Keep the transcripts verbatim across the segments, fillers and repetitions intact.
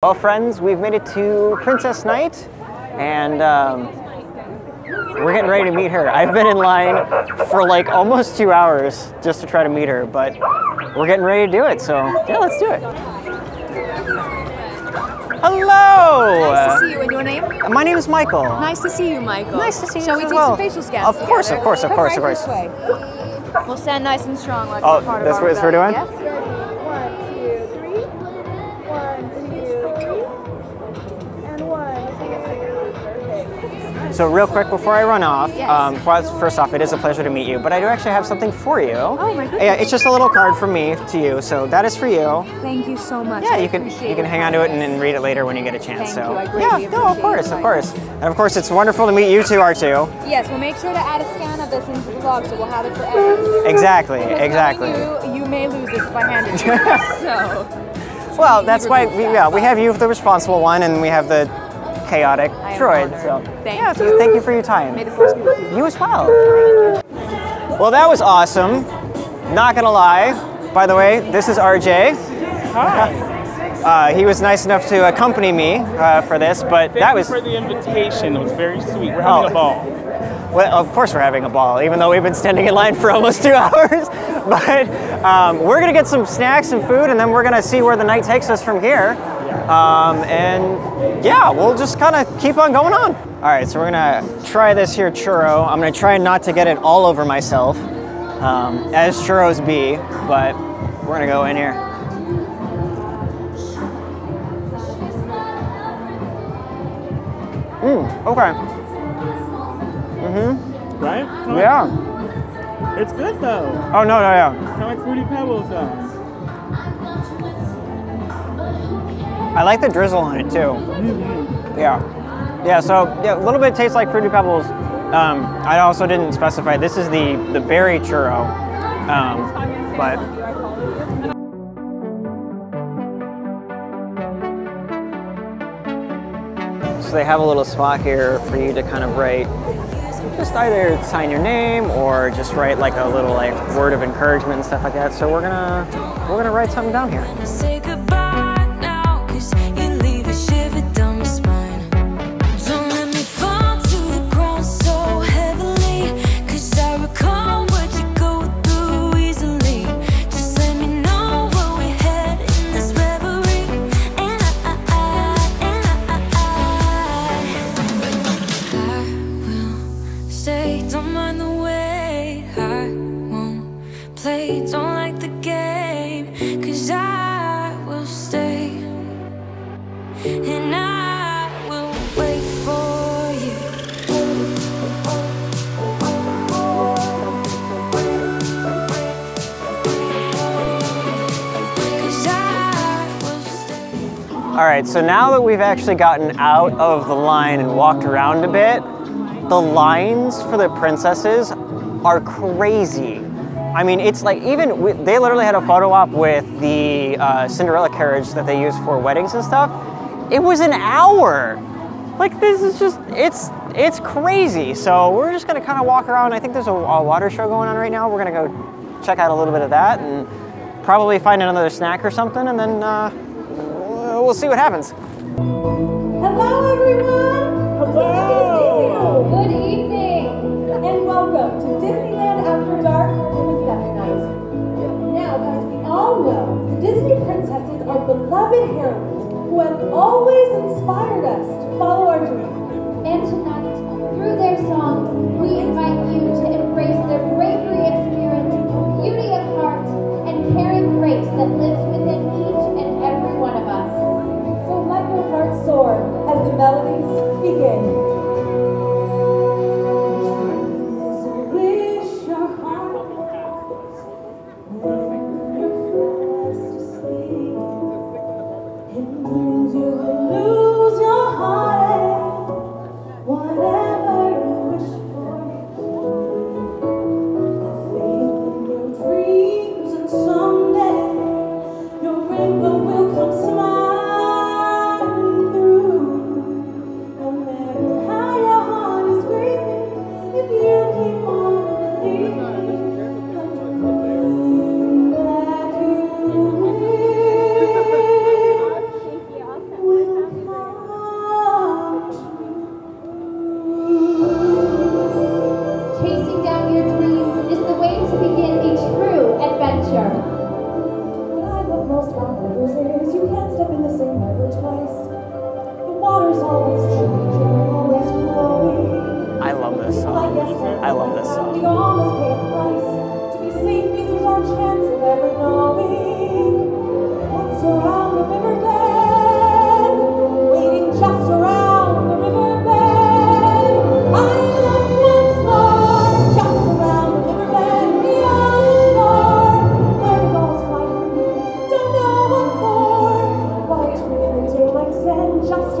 Well, friends, we've made it to Princess Night, and um, we're getting ready to meet her. I've been in line for like almost two hours just to try to meet her, but we're getting ready to do it, so yeah, let's do it. Hello! Nice to see you, and your name? My name is Michael. Nice to see you, Michael. Nice to see you. Shall we take well. some facial scans? Of course, together? of course, of course, of course. Right we'll stand nice and strong like oh, part that's of our that's what we're doing? Yes? So real quick, before I run off, yes. um, first off, it is a pleasure to meet you, but I do actually have something for you. Oh my goodness. Yeah, it's just a little card from me to you, so that is for you. Thank you so much. Yeah, I you can you can hang on to it and then read it later when you get a chance. Thank so you. I really yeah, no, of course, of course, and of course, it's wonderful to meet you two, R two. Yes, we'll make sure to add a scan of this into the vlog, so we'll have it forever. Exactly, because exactly. You, you may lose this if I hand it to you. So. Well, that's why we yeah we have you the responsible one, and we have the chaotic droid. So thank yeah, you. So thank you for your time. May the force be with you. You as well. Well, that was awesome. Not gonna lie. By the way, this is R J. Hi. Uh, he was nice enough to accompany me uh, for this, but thank that was you for the invitation. It was very sweet. We're having oh. a ball. Well, of course we're having a ball, even though we've been standing in line for almost two hours. But um, we're gonna get some snacks and food, and then we're gonna see where the night takes us from here. Um, and yeah, we'll just kind of keep on going on. All right, so we're gonna try this here churro. I'm gonna try not to get it all over myself, um, as churros be, but we're gonna go in here. Mm, okay. Mm-hmm. Right? Like, yeah. It's good though. Oh no, no, yeah. It's kind of like Fruity Pebbles though. I like the drizzle on it too. Mm-hmm. Yeah. Yeah, so yeah, a little bit tastes like Fruity Pebbles. Um, I also didn't specify. This is the, the berry churro. Um, but. So they have a little spot here for you to kind of write just either sign your name or just write like a little like word of encouragement and stuff like that. So we're gonna we're gonna write something down here. Don't like the game, cause I will stay and I will wait for you. Cause I will stay. Alright, so now that we've actually gotten out of the line and walked around a bit, the lines for the princesses are crazy. I mean, it's like even with, they literally had a photo op with the uh, Cinderella carriage that they use for weddings and stuff. It was an hour. Like this is just, it's it's crazy. So we're just gonna kind of walk around. I think there's a, a water show going on right now. We're gonna go check out a little bit of that and probably find another snack or something, and then uh, we'll see what happens. Hello, everyone. Hello. Good evening and welcome to Disneyland After Dark. Well, the Disney princesses are beloved heroines who have always inspired us to follow our dreams. And tonight, through their songs, we invite you to embrace their bravery of spirit, beauty of heart, and caring grace that lives within each and every one of us. So let your heart soar as the melodies begin. Will come smiling through, no matter Oh,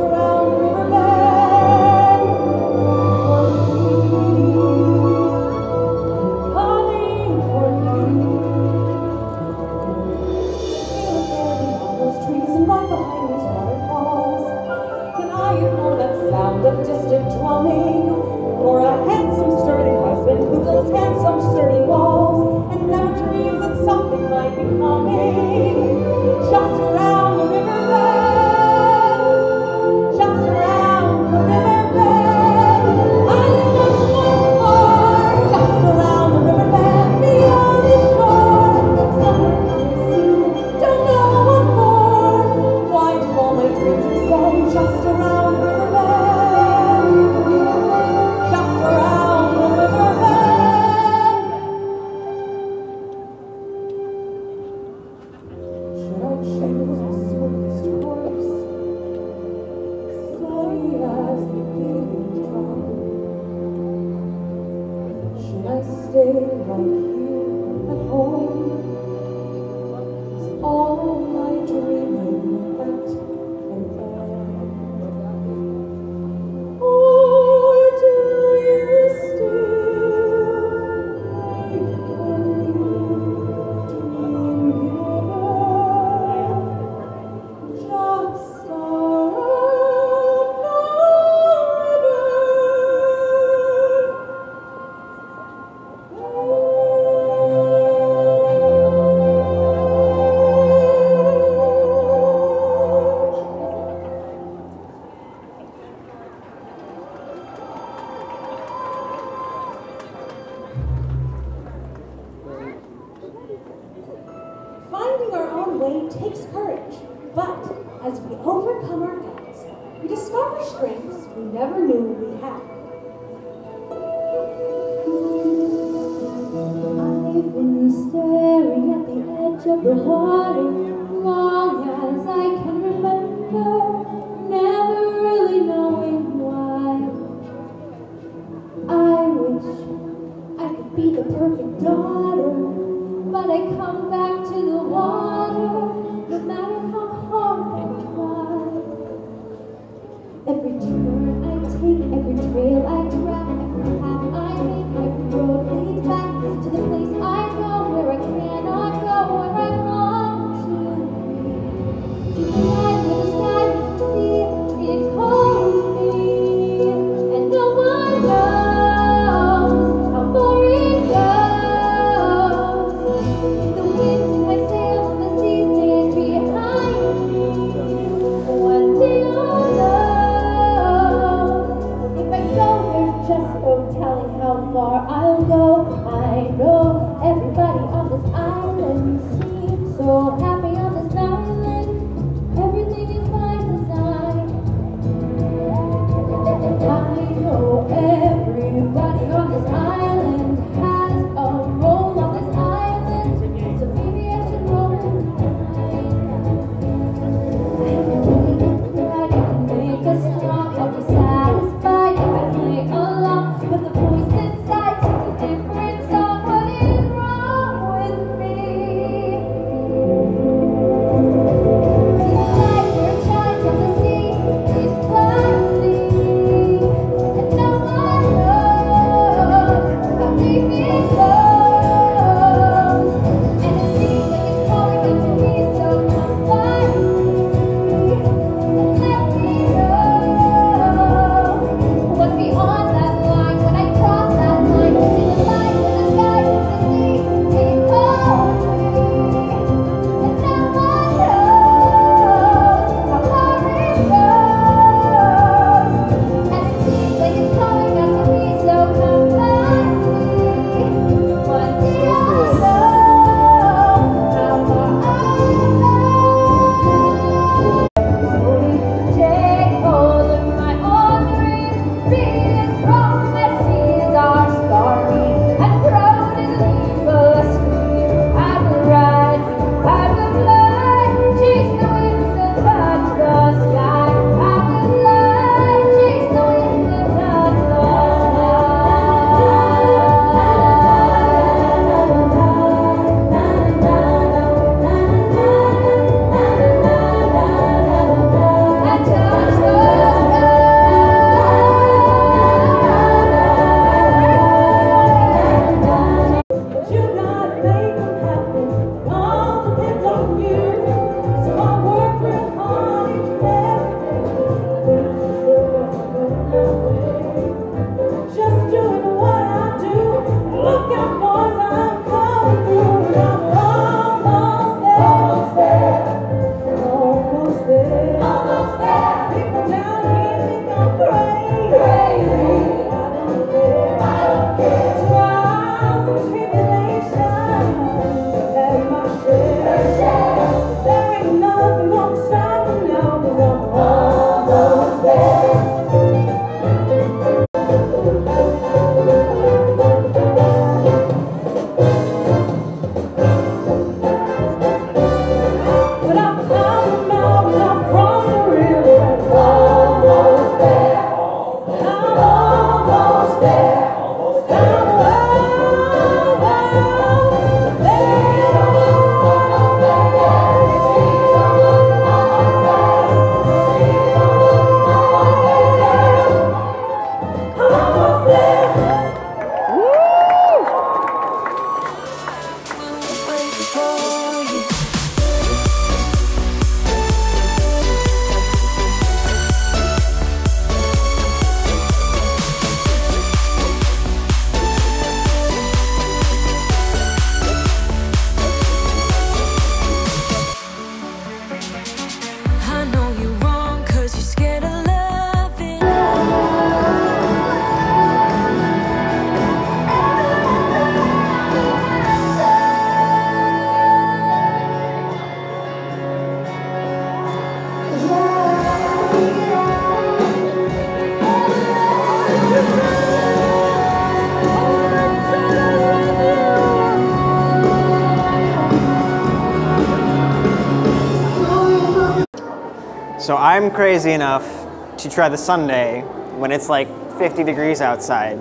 So I'm crazy enough to try the sundae when it's like fifty degrees outside.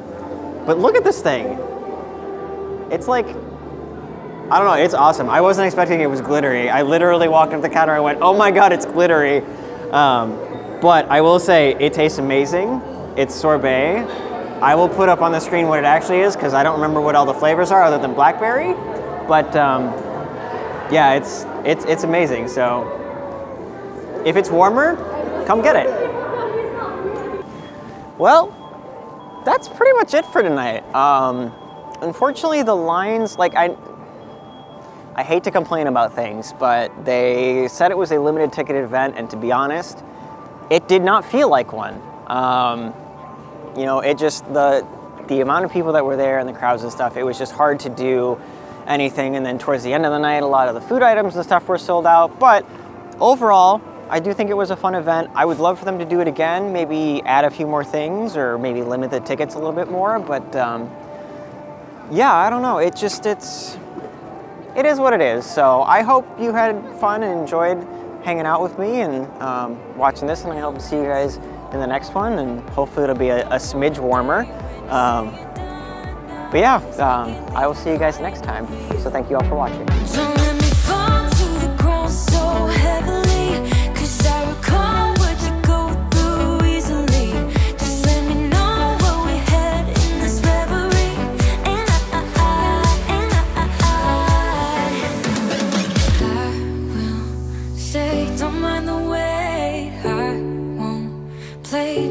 But look at this thing. It's like, I don't know, it's awesome. I wasn't expecting it was glittery. I literally walked up the counter and went, oh my God, it's glittery. Um, but I will say it tastes amazing. It's sorbet. I will put up on the screen what it actually is because I don't remember what all the flavors are other than blackberry. But um, yeah, it's, it's, it's amazing. So. If it's warmer, come get it. Well, that's pretty much it for tonight. Um, unfortunately, the lines, like I, I hate to complain about things, but they said it was a limited ticketed event, and to be honest, it did not feel like one. Um, you know, it just, the, the amount of people that were there and the crowds and stuff, it was just hard to do anything. And then towards the end of the night, a lot of the food items and stuff were sold out, but overall, I do think it was a fun event. I would love for them to do it again, maybe add a few more things or maybe limit the tickets a little bit more, but um, yeah, I don't know. It just, it's, it is what it is. So I hope you had fun and enjoyed hanging out with me and um, watching this, and I hope to see you guys in the next one, and hopefully it'll be a, a smidge warmer. Um, but yeah, um, I will see you guys next time. So thank you all for watching.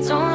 Don't